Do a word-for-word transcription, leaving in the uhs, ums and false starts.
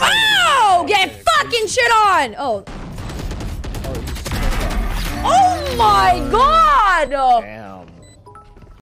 Oh, get fucking shit on! Oh. Oh my god! Damn.